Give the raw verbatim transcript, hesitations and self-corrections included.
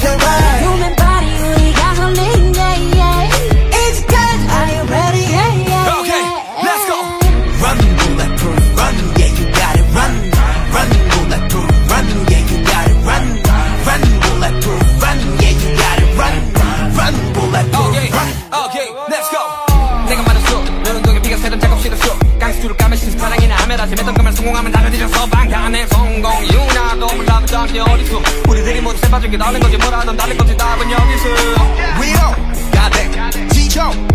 feel right. Human body really got some meaning, yeah, yeah. It's good, are you ready? Yeah, yeah, okay, yeah, let's go. Run, bulletproof, run, yeah, you got it, run. Run, bulletproof, run, yeah, you got it, run. Run, bulletproof, run, yeah, you got it, run. Run, bulletproof, okay, run. Okay, let's go. 내가 말했어, 내 운동에 비가 새는 작업 실었어. 깡수를 까면 신사랑이나 아메라 재밌던 거면 성공하면 나를 뒤져서 방탄의 성공 이유나 너 몰라보던 게 어딨어 우리들이 모두 세빠진 게 나는 거지 뭐라 넌 다른 거지 답은 여기서 We all got that 지쳐